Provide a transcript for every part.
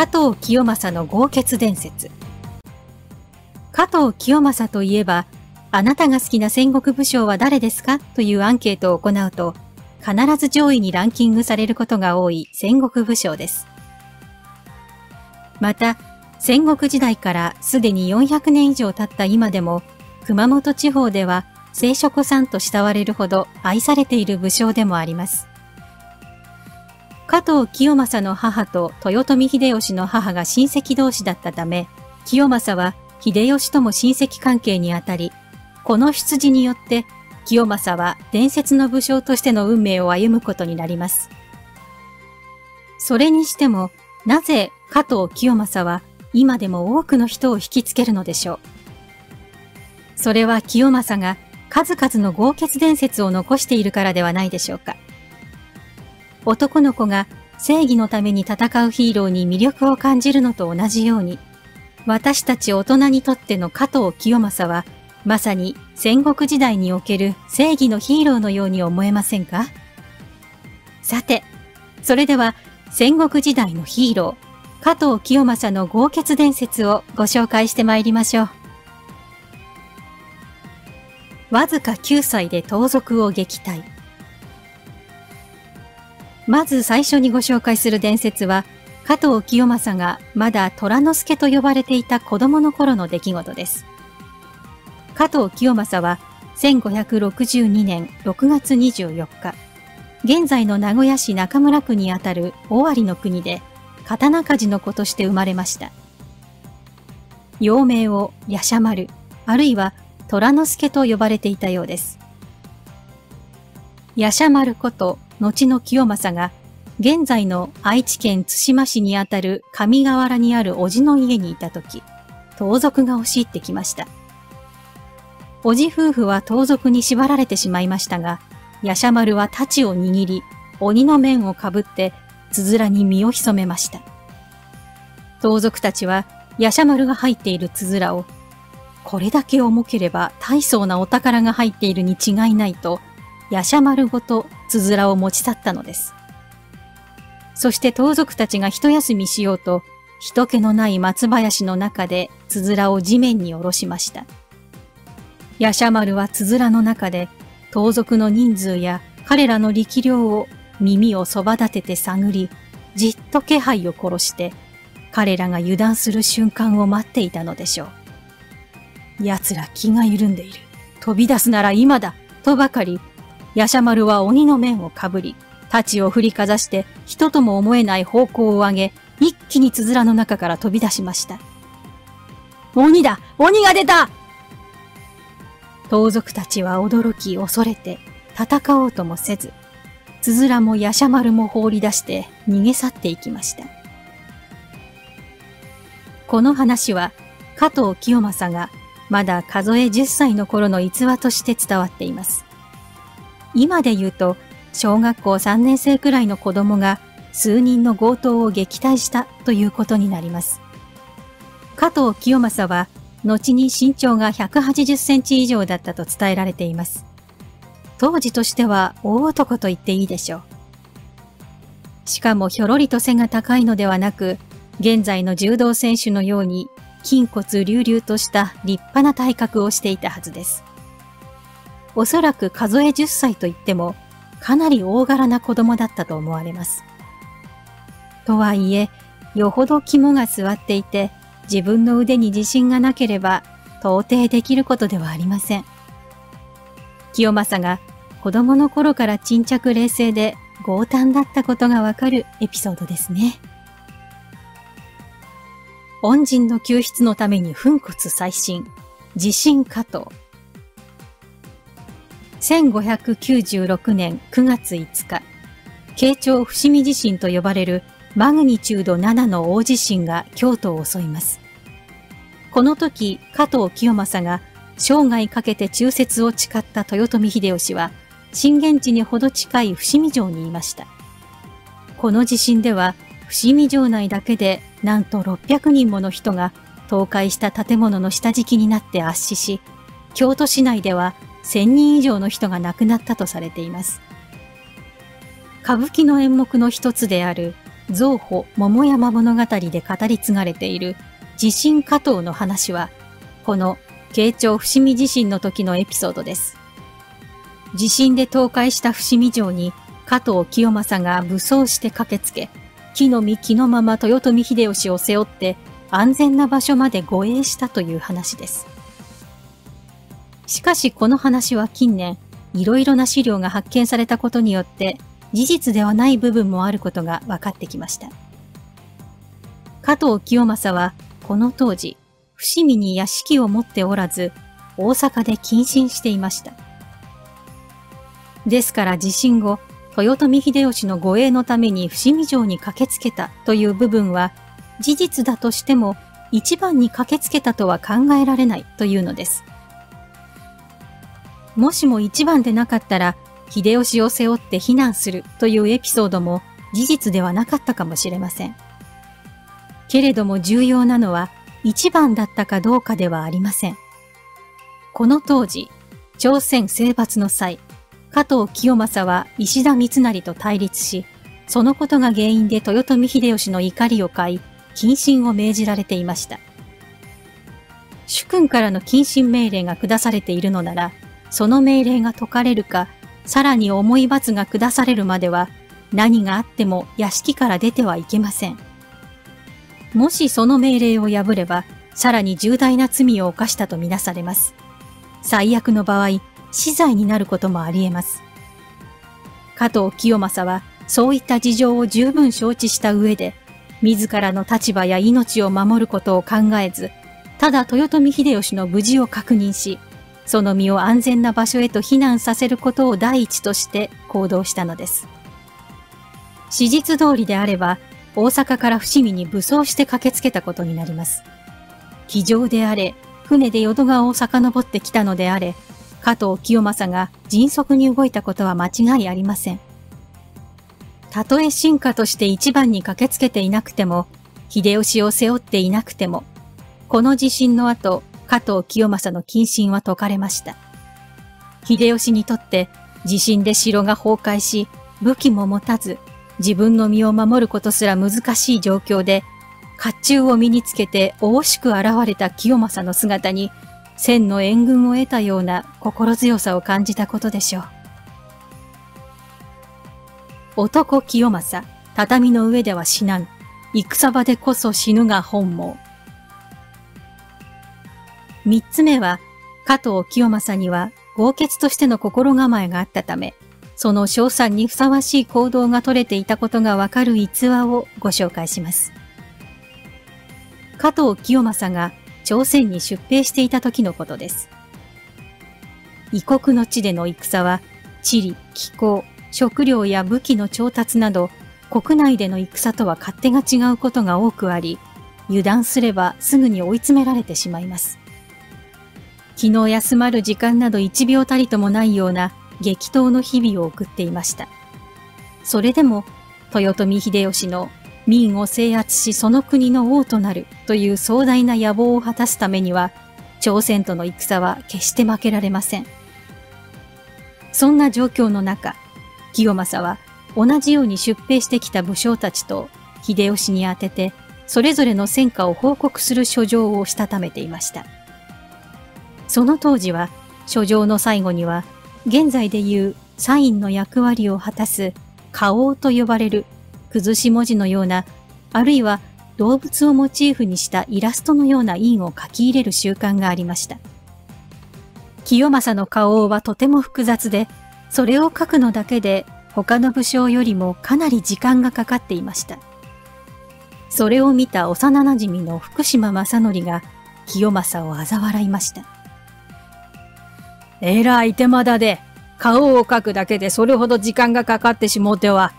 加藤清正の豪傑伝説。加藤清正といえば、あなたが好きな戦国武将は誰ですかというアンケートを行うと、必ず上位にランキングされることが多い戦国武将です。また、戦国時代からすでに400年以上経った今でも、熊本地方では聖書子さんと慕われるほど愛されている武将でもあります。加藤清正の母と豊臣秀吉の母が親戚同士だったため、清正は秀吉とも親戚関係にあたり、この出自によって清正は伝説の武将としての運命を歩むことになります。それにしても、なぜ加藤清正は今でも多くの人を引きつけるのでしょう。それは清正が数々の豪傑伝説を残しているからではないでしょうか。男の子が正義のために戦うヒーローに魅力を感じるのと同じように、私たち大人にとっての加藤清正は、まさに戦国時代における正義のヒーローのように思えませんか？さて、それでは戦国時代のヒーロー、加藤清正の豪傑伝説をご紹介してまいりましょう。わずか9歳で盗賊を撃退。まず最初にご紹介する伝説は、加藤清正がまだ虎之助と呼ばれていた子供の頃の出来事です。加藤清正は1562年6月24日、現在の名古屋市中村区にあたる尾張の国で、刀鍛冶の子として生まれました。幼名を夜叉丸、あるいは虎之助と呼ばれていたようです。夜叉丸こと、後の清正が、現在の愛知県津島市にあたる上河原にある叔父の家にいたとき、盗賊が押し入ってきました。叔父夫婦は盗賊に縛られてしまいましたが、夜叉丸は太刀を握り、鬼の面をかぶって、つづらに身を潜めました。盗賊たちは、夜叉丸が入っているつづらを、これだけ重ければ大層なお宝が入っているに違いないと、夜叉丸ごとつづらを持ち去ったのです。そして盗賊たちが一休みしようと、人気のない松林の中でつづらを地面に下ろしました。夜叉丸はつづらの中で、盗賊の人数や彼らの力量を耳をそば立てて探り、じっと気配を殺して、彼らが油断する瞬間を待っていたのでしょう。奴ら気が緩んでいる。飛び出すなら今だとばかり、夜叉丸は鬼の面をかぶり、太刀を振りかざして、人とも思えない方向を上げ、一気につづらの中から飛び出しました。鬼だ！鬼が出た！盗賊たちは驚き恐れて、戦おうともせず、つづらも夜叉丸も放り出して逃げ去っていきました。この話は、加藤清正が、まだ数え10歳の頃の逸話として伝わっています。今で言うと、小学校3年生くらいの子供が数人の強盗を撃退したということになります。加藤清正は、後に身長が180センチ以上だったと伝えられています。当時としては大男と言っていいでしょう。しかもひょろりと背が高いのではなく、現在の柔道選手のように、筋骨隆々とした立派な体格をしていたはずです。おそらく数え10歳といっても、かなり大柄な子供だったと思われます。とはいえ、よほど肝が据わっていて、自分の腕に自信がなければ、到底できることではありません。清正が子供の頃から沈着冷静で強胆だったことがわかるエピソードですね。恩人の救出のために粉骨砕身、自身加藤。1596年9月5日、慶長伏見地震と呼ばれるマグニチュード7の大地震が京都を襲います。この時、加藤清正が生涯かけて忠節を誓った豊臣秀吉は、震源地にほど近い伏見城にいました。この地震では、伏見城内だけでなんと600人もの人が倒壊した建物の下敷きになって圧死し、京都市内では1000人以上の人が亡くなったとされています。歌舞伎の演目の一つである蔵保桃山物語で語り継がれている地震火盗の話は、この慶長伏見地震の時のエピソードです。地震で倒壊した伏見城に加藤清正が武装して駆けつけ、着の身着のまま豊臣秀吉を背負って安全な場所まで護衛したという話です。しかしこの話は近年、いろいろな資料が発見されたことによって、事実ではない部分もあることが分かってきました。加藤清正はこの当時、伏見に屋敷を持っておらず、大阪で謹慎していました。ですから地震後、豊臣秀吉の護衛のために伏見城に駆けつけたという部分は、事実だとしても一番に駆けつけたとは考えられないというのです。もしも一番でなかったら、秀吉を背負って避難するというエピソードも事実ではなかったかもしれません。けれども重要なのは一番だったかどうかではありません。この当時、朝鮮征伐の際、加藤清正は石田三成と対立し、そのことが原因で豊臣秀吉の怒りを買い、謹慎を命じられていました。主君からの謹慎命令が下されているのなら、その命令が解かれるか、さらに重い罰が下されるまでは、何があっても屋敷から出てはいけません。もしその命令を破れば、さらに重大な罪を犯したとみなされます。最悪の場合、死罪になることもあり得ます。加藤清正は、そういった事情を十分承知した上で、自らの立場や命を守ることを考えず、ただ豊臣秀吉の無事を確認し、その身を安全な場所へと避難させることを第一として行動したのです。史実通りであれば、大阪から伏見に武装して駆けつけたことになります。騎乗であれ、船で淀川を遡ってきたのであれ、加藤清正が迅速に動いたことは間違いありません。たとえ臣下として一番に駆けつけていなくても、秀吉を背負っていなくても、この地震の後、加藤清正の謹慎は解かれました。秀吉にとって地震で城が崩壊し、武器も持たず、自分の身を守ることすら難しい状況で、甲冑を身につけておおしく現れた清正の姿に、千の援軍を得たような心強さを感じたことでしょう。男清正、畳の上では死なん。戦場でこそ死ぬが本望。三つ目は、加藤清正には豪傑としての心構えがあったため、その称賛にふさわしい行動が取れていたことがわかる逸話をご紹介します。加藤清正が朝鮮に出兵していた時のことです。異国の地での戦は、地理、気候、食料や武器の調達など、国内での戦とは勝手が違うことが多くあり、油断すればすぐに追い詰められてしまいます。気の休まる時間など一秒たりともないような激闘の日々を送っていました。それでも、豊臣秀吉の民を制圧しその国の王となるという壮大な野望を果たすためには、朝鮮との戦は決して負けられません。そんな状況の中、清正は同じように出兵してきた武将たちと秀吉に宛てて、それぞれの戦果を報告する書状をしたためていました。その当時は、書状の最後には、現在でいうサインの役割を果たす、花押と呼ばれる、崩し文字のような、あるいは動物をモチーフにしたイラストのような印を書き入れる習慣がありました。清正の花押はとても複雑で、それを書くのだけで他の武将よりもかなり時間がかかっていました。それを見た幼馴染の福島正則が清正を嘲笑いました。えらい手間だで、顔を描くだけでそれほど時間がかかってしもうては、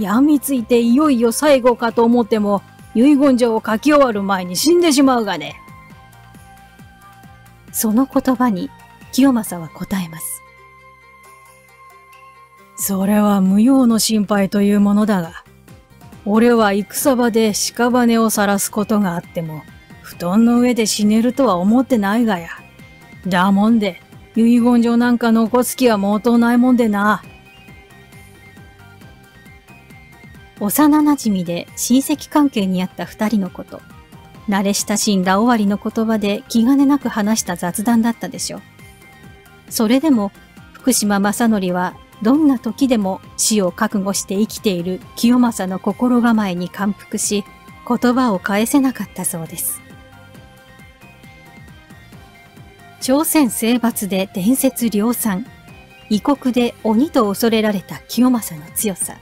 病みついていよいよ最後かと思っても、遺言状を書き終わる前に死んでしまうがね。その言葉に、清正は答えます。それは無用の心配というものだが、俺は戦場で屍を晒すことがあっても、布団の上で死ねるとは思ってないがや。だもんで、遺言状なんか残す気は毛頭ないもんでな。幼なじみで親戚関係にあった二人のこと、慣れ親しんだ尾張の言葉で気兼ねなく話した雑談だったでしょう。それでも福島正則はどんな時でも死を覚悟して生きている清正の心構えに感服し、言葉を返せなかったそうです。朝鮮征伐で伝説量産、異国で鬼と恐れられた清正の強さ。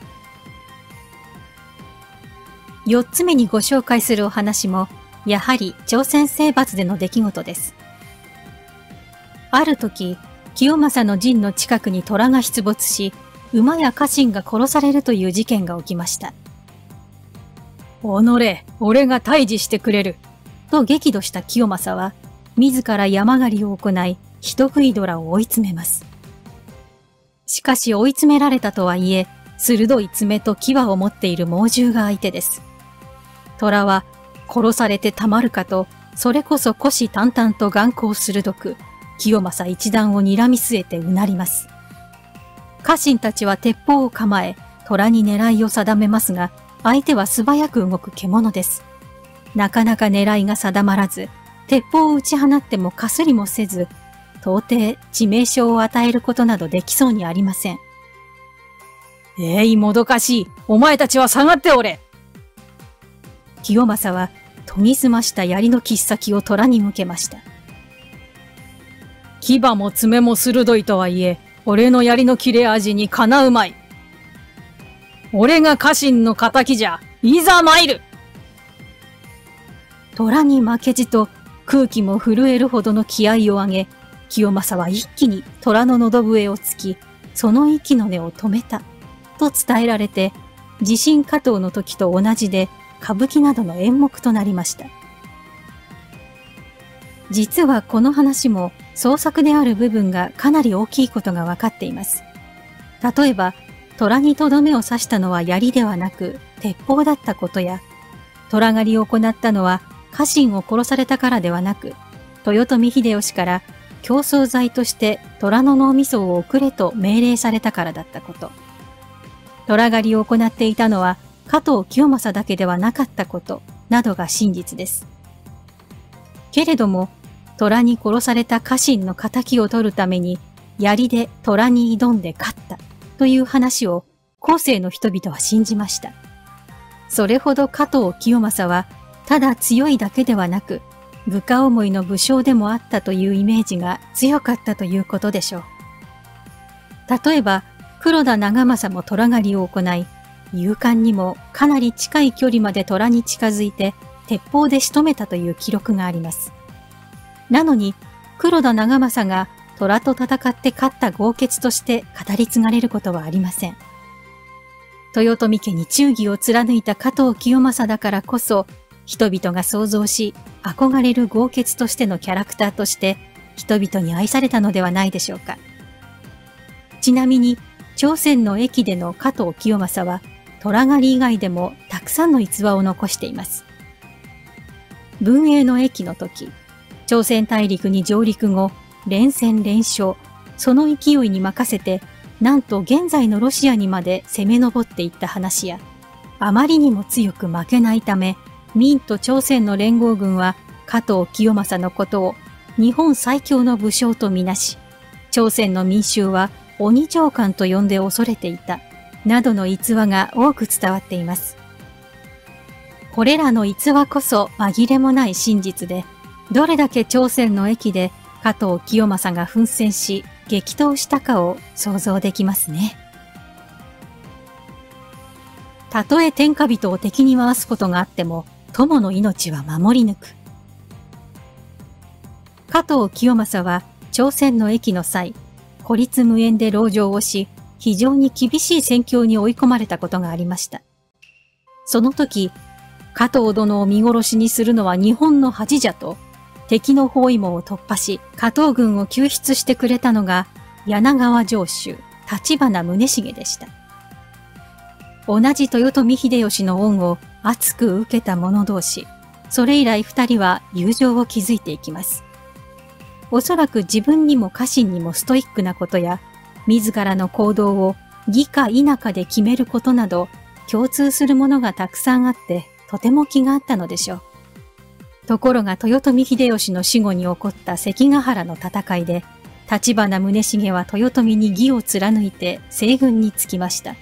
4つ目にご紹介するお話も、やはり朝鮮征伐での出来事です。ある時、清正の陣の近くに虎が出没し、馬や家臣が殺されるという事件が起きました。おのれ、俺が退治してくれると激怒した清正は、自ら山狩りを行い、人食い虎を追い詰めます。しかし追い詰められたとはいえ、鋭い爪と牙を持っている猛獣が相手です。虎は、殺されてたまるかと、それこそ虎視眈々と眼光鋭く、清正一団を睨み据えてうなります。家臣たちは鉄砲を構え、虎に狙いを定めますが、相手は素早く動く獣です。なかなか狙いが定まらず、鉄砲を打ち放ってもかすりもせず、到底致命傷を与えることなどできそうにありません。えい、もどかしい。お前たちは下がっておれ。清正は研ぎ澄ました槍の切っ先を虎に向けました。牙も爪も鋭いとはいえ、俺の槍の切れ味にかなうまい。俺が家臣の仇じゃ、いざ参る。虎に負けじと空気も震えるほどの気合を上げ、清正は一気に虎の喉笛をつき、その息の根を止めた、と伝えられて、地震火盗の時と同じで歌舞伎などの演目となりました。実はこの話も創作である部分がかなり大きいことが分かっています。例えば、虎にとどめを刺したのは槍ではなく鉄砲だったことや、虎狩りを行ったのは家臣を殺されたからではなく、豊臣秀吉から競争罪として虎の脳みそを送れと命令されたからだったこと。虎狩りを行っていたのは加藤清正だけではなかったことなどが真実です。けれども、虎に殺された家臣の仇を取るために槍で虎に挑んで勝ったという話を後世の人々は信じました。それほど加藤清正はただ強いだけではなく、部下思いの武将でもあったというイメージが強かったということでしょう。例えば、黒田長政も虎狩りを行い、勇敢にもかなり近い距離まで虎に近づいて鉄砲で仕留めたという記録があります。なのに、黒田長政が虎と戦って勝った豪傑として語り継がれることはありません。豊臣家に忠義を貫いた加藤清正だからこそ、人々が想像し、憧れる豪傑としてのキャラクターとして、人々に愛されたのではないでしょうか。ちなみに、朝鮮の駅での加藤清正は、虎狩り以外でもたくさんの逸話を残しています。文永の駅の時、朝鮮大陸に上陸後、連戦連勝、その勢いに任せて、なんと現在のロシアにまで攻め上っていった話や、あまりにも強く負けないため、明と朝鮮の連合軍は加藤清正のことを日本最強の武将とみなし、朝鮮の民衆は鬼上官と呼んで恐れていた、などの逸話が多く伝わっています。これらの逸話こそ紛れもない真実で、どれだけ朝鮮の駅で加藤清正が奮戦し激闘したかを想像できますね。たとえ天下人を敵に回すことがあっても、友の命は守り抜く。加藤清正は朝鮮の役の際、孤立無援で籠城をし、非常に厳しい戦況に追い込まれたことがありました。その時、加藤殿を見殺しにするのは日本の恥じゃと、敵の包囲網を突破し、加藤軍を救出してくれたのが、柳川城主、橘宗茂でした。同じ豊臣秀吉の恩を熱く受けた者同士、それ以来二人は友情を築いていきます。おそらく自分にも家臣にもストイックなことや、自らの行動を義か否かで決めることなど、共通するものがたくさんあって、とても気が合ったのでしょう。ところが豊臣秀吉の死後に起こった関ヶ原の戦いで、橘宗茂は豊臣に義を貫いて西軍につきました。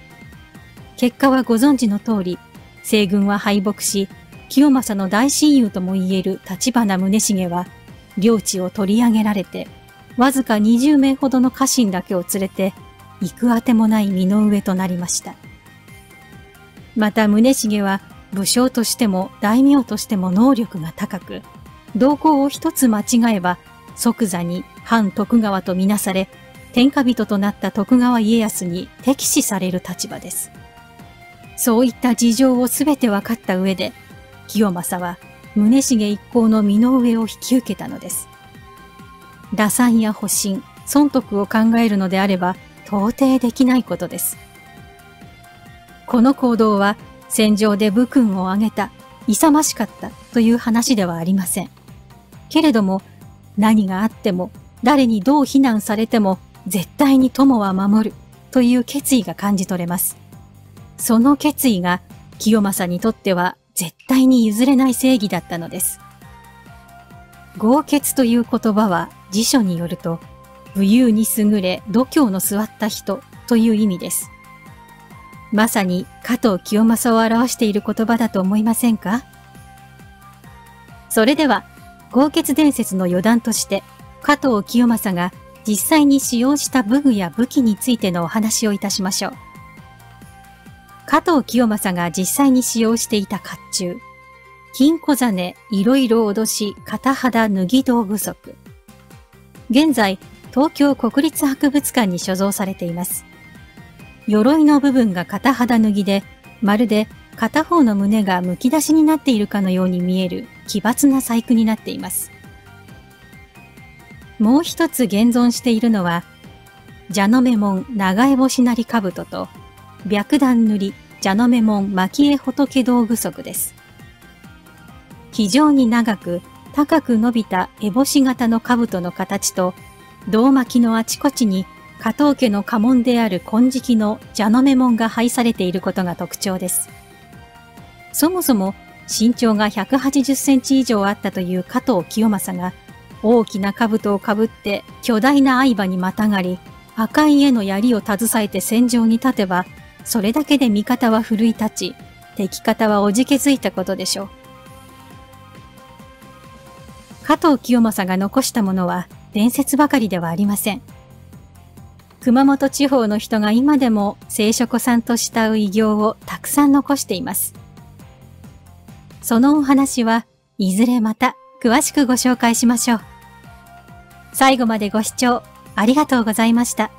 結果はご存知の通り、西軍は敗北し、清正の大親友ともいえる橘宗茂は、領地を取り上げられて、わずか20名ほどの家臣だけを連れて、行くあてもない身の上となりました。また宗茂は、武将としても大名としても能力が高く、動向を一つ間違えば即座に反徳川とみなされ、天下人となった徳川家康に敵視される立場です。そういった事情をすべて分かった上で、清正は宗茂一行の身の上を引き受けたのです。打算や保身、損得を考えるのであれば到底できないことです。この行動は、戦場で武勲を挙げた、勇ましかったという話ではありません。けれども、何があっても、誰にどう非難されても、絶対に友は守るという決意が感じ取れます。その決意が、清正にとっては絶対に譲れない正義だったのです。豪傑という言葉は辞書によると、武勇に優れ度胸の据わった人という意味です。まさに加藤清正を表している言葉だと思いませんか？それでは、豪傑伝説の余談として、加藤清正が実際に使用した武具や武器についてのお話をいたしましょう。加藤清正が実際に使用していた甲冑。金小金、いろいろ脅し、片肌脱ぎ道具足。現在、東京国立博物館に所蔵されています。鎧の部分が片肌脱ぎで、まるで片方の胸がむき出しになっているかのように見える奇抜な細工になっています。もう一つ現存しているのは、蛇の目紋長柄星なり兜と、白檀塗り蛇の目紋蒔絵仏道具足です。非常に長く高く伸びた烏帽子型の兜の形と、胴巻きのあちこちに、加藤家の家紋である金色の蛇の目紋が配されていることが特徴です。そもそも身長が180センチ以上あったという加藤清正が大きな兜をかぶって巨大な相刃にまたがり赤い絵の槍を携えて戦場に立てばそれだけで味方は奮い立ち敵方はおじけづいたことでしょう。加藤清正が残したものは伝説ばかりではありません。熊本地方の人が今でも聖書子さんと慕う偉業をたくさん残しています。そのお話はいずれまた詳しくご紹介しましょう。最後までご視聴ありがとうございました。